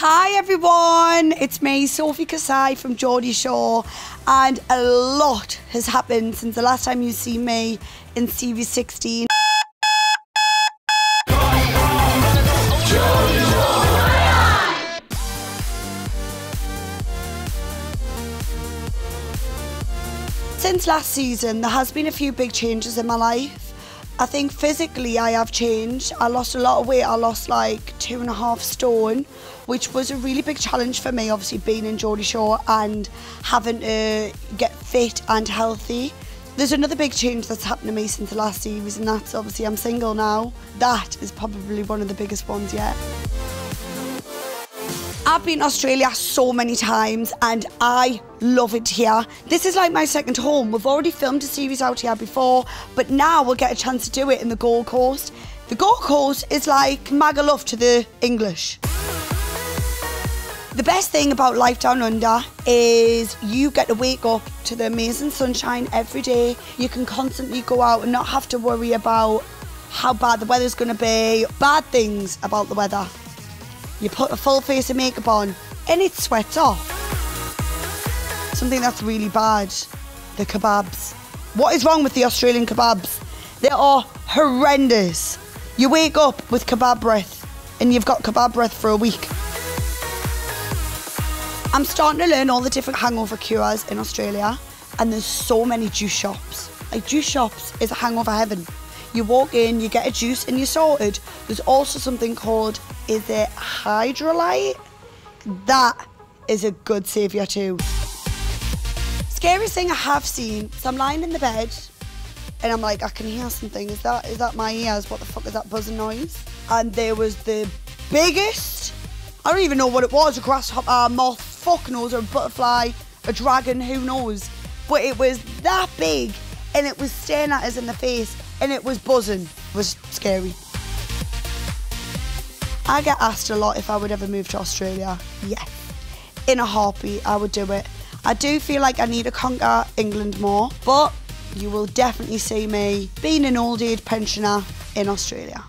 Hi everyone, it's me, Sophie Kasai from Geordie Shore, and a lot has happened since the last time you see me in series 16. Since last season, there has been a few big changes in my life. I think physically I have changed. I lost a lot of weight. I lost like 2.5 stone, which was a really big challenge for me, obviously being in Geordie Shore and having to get fit and healthy. There's another big change that's happened to me since the last series, and that's obviously I'm single now. That is probably one of the biggest ones yet. I've been to Australia so many times and I love it here. This is like my second home. We've already filmed a series out here before, but now we'll get a chance to do it in the Gold Coast. The Gold Coast is like Magaluf to the English. The best thing about life down under is you get to wake up to the amazing sunshine every day. You can constantly go out and not have to worry about how bad the weather's going to be. Bad things about the weather: you put a full face of makeup on and it sweats off. Something that's really bad, the kebabs. What is wrong with the Australian kebabs? They are horrendous. You wake up with kebab breath and you've got kebab breath for a week. I'm starting to learn all the different hangover cures in Australia, and there's so many juice shops. Like, juice shops is a hangover heaven. You walk in, you get a juice and you're sorted. There's also something called, is it Hydralyte? That is a good saviour too. Scariest thing I have seen, so I'm lying in the bed and I'm like, I can hear something. Is that my ears? What the fuck is that buzzing noise? And there was the biggest, I don't even know what it was, a grasshopper, a moth, fuck knows, or a butterfly, a dragon, who knows? But it was that big and it was staring at us in the face. And it was buzzing. It was scary. I get asked a lot if I would ever move to Australia. Yes. In a heartbeat, I would do it. I do feel like I need to conquer England more, but you will definitely see me being an old age pensioner in Australia.